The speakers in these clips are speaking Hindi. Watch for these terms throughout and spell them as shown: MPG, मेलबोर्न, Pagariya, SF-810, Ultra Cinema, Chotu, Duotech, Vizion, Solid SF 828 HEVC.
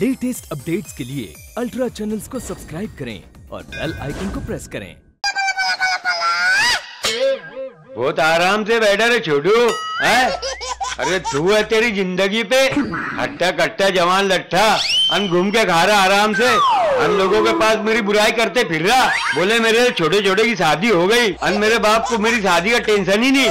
लेटेस्ट अपडेट्स के लिए अल्ट्रा चैनल्स को सब्सक्राइब करें और बेल आइकन को प्रेस करें। बहुत आराम से बैठा रहे छोटू। अरे तू है तेरी जिंदगी पे हट्टा कट्टा जवान लट्ठा, हम घूम के खा रहा आराम से, हम लोगों के पास मेरी बुराई करते फिर रहा, बोले मेरे छोटे छोटे की शादी हो गई, अन मेरे बाप को मेरी शादी का टेंशन ही नहीं।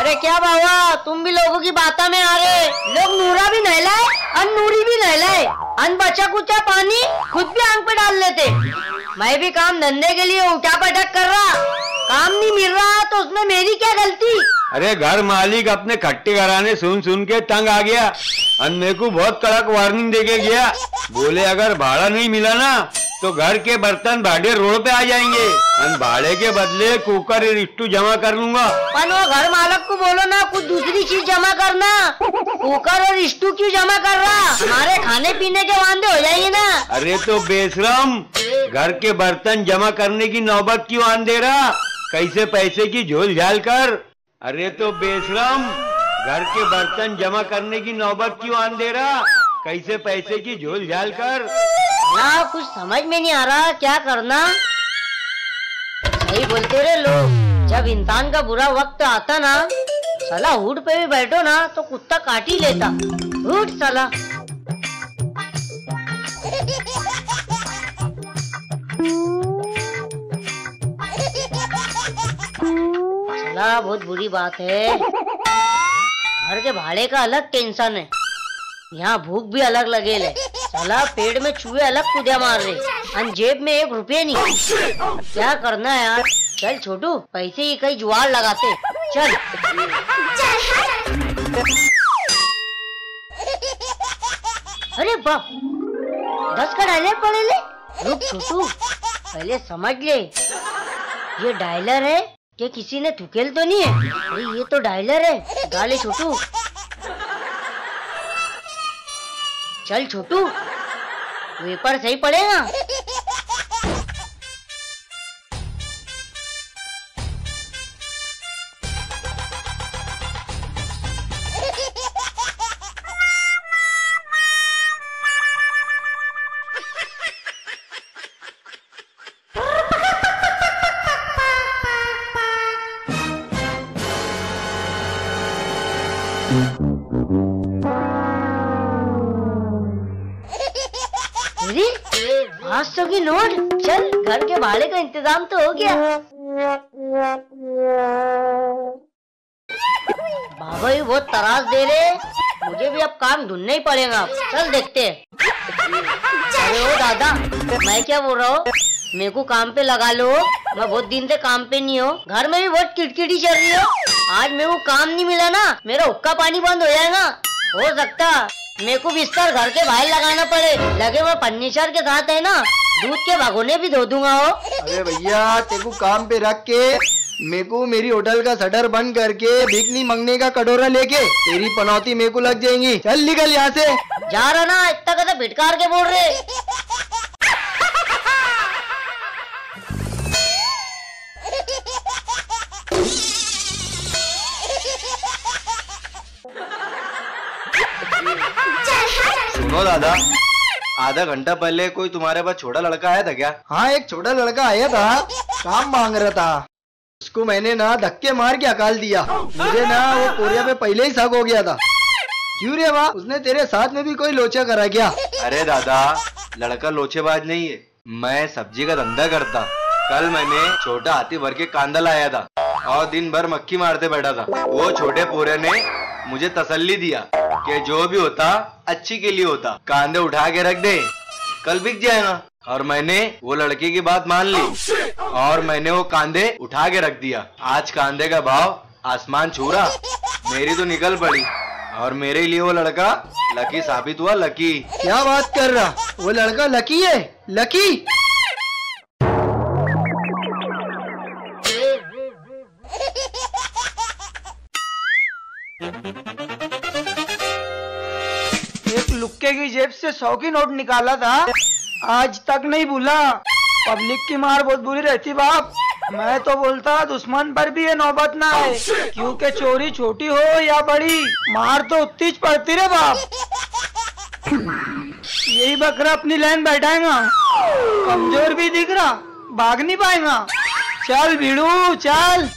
अरे क्या बाबा तुम भी लोगों की बातों में आ रहे, लोग नूरा भी नहलाए अन नूरी भी नहलाए, अन बचा कुचा पानी खुद भी आंख पे डाल लेते। मैं भी काम धंधे के लिए उठा पटक कर रहा, काम नहीं मिल रहा तो उसमें मेरी क्या गलती। अरे घर मालिक अपने खट्टे घराने सुन सुन के तंग आ गया, अन्ने को बहुत कड़क वार्निंग देके गया, बोले अगर भाड़ा नहीं मिला ना तो घर के बर्तन भाड़े रोड पे आ जाएंगे, अन भाड़े के बदले कुकर रिश्तू जमा कर लूंगा। पर वो घर मालिक को बोलो ना कुछ दूसरी चीज जमा करना, कुकर और रिश्तू क्यों जमा कर रहा, हमारे खाने पीने के वांदे हो जाएंगे ना। अरे तो बेशरम घर के बर्तन जमा करने की नौबत क्यों आन दे रहा, कैसे पैसे की झोल झाल कर। अरे तो बेशरम घर के बर्तन जमा करने की नौबत क्यों आन दे रहा, कैसे पैसे की झोल झाल कर। ना कुछ समझ में नहीं आ रहा क्या करना। सही बोलते रहे लोग, जब इंसान का बुरा वक्त आता ना साला हुड पे भी बैठो ना तो कुत्ता काट ही लेता, हुड साला। बहुत बुरी बात है, घर के भाड़े का अलग टेंशन है, यहाँ भूख भी अलग लगे ले। साला पेड़ में चूहे अलग कूदा मार रहे, जेब में एक रुपये नहीं। क्या करना है यार, चल छोटू पैसे ही कई जुआर लगाते, चल। अरे बाप 10 का डायलर पड़े ले, रुक छोटू पहले समझ ले ये डायलर है क्या, किसी ने थुकेल तो नहीं है। अरे ये तो डायलर है, डाले छोटू, चल छोटू पेपर सही पड़ेगा। की नोट, चल घर के भाड़े का इंतजाम तो हो गया। बाबा भी बहुत तरास दे रहे, मुझे भी अब काम ढूंढना ही पड़ेगा, चल देखते हैं। अरे ओ दादा मैं क्या बोल रहा हूँ, मेरे को काम पे लगा लो, मैं बहुत दिन से काम पे नहीं हूँ, घर में भी बहुत किटकिटी चल रही हो, आज मेरे को काम नहीं मिला ना मेरा हुक्का पानी बंद हो जाएगा, हो सकता मेरे को बिस्तर घर के बाहर लगाना पड़े, लगे वो फर्नीचर के साथ है ना, दूध के भगोने भी धो दूंगा हो। अरे भैया तेरे को काम पे रख के मेरे को मेरी होटल का शटर बंद करके भीखनी मंगने का कटोरा लेके तेरी पनौती मेरे को लग जाएंगी, चल निकल यहाँ से। जा रहा ना इतना कदा भिटकार के बोल रहे। सुनो दादा आधा घंटा पहले कोई तुम्हारे पास छोटा लड़का आया था क्या? हाँ एक छोटा लड़का आया था, काम मांग रहा था, उसको मैंने ना धक्के मार के अकाल दिया, मुझे ना वो कोरिया पे पहले ही शक हो गया था। क्यों रे बा उसने तेरे साथ में भी कोई लोचा करा क्या? अरे दादा लड़का लोचेबाज नहीं है, मैं सब्जी का धंधा करता, कल मैंने छोटा हाथी भर के कांदा लाया था और दिन भर मक्खी मारते बैठा था, वो छोटे पोरे ने मुझे तसल्ली दिया कि जो भी होता अच्छी के लिए होता, कांदे उठा के रख दे कल बिक जाएगा, और मैंने वो लड़के की बात मान ली और मैंने वो कांदे उठा के रख दिया, आज कांदे का भाव आसमान छू रहा, मेरी तो निकल पड़ी और मेरे लिए वो लड़का लकी साबित हुआ। लकी? क्या बात कर रहा, वो लड़का लकी है, लकी। लुक्के की जेब से 100 की नोट निकाला था, आज तक नहीं भूला, पब्लिक की मार बहुत बुरी रहती बाप, मैं तो बोलता दुश्मन पर भी ये नौबत ना आए, क्योंकि चोरी छोटी हो या बड़ी मार तो उतनी पड़ती रे बाप। यही बकरा अपनी लाइन बैठाएगा, कमजोर भी दिख रहा, भाग नहीं पाएगा। चल भिड़ू चल।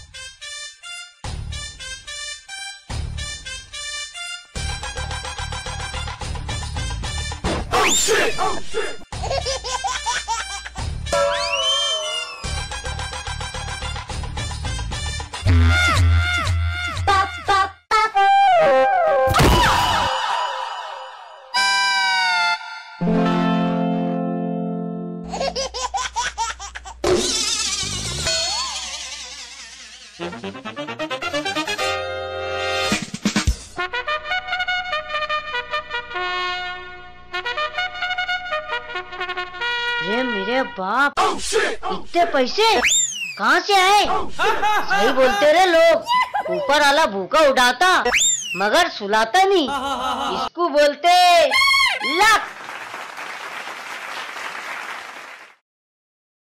Oh shit. बाप इतने पैसे कहाँ से आए? सही बोलते रहे लोग, ऊपर वाला भूखा उड़ाता मगर सुलाता नहीं। इसको बोलते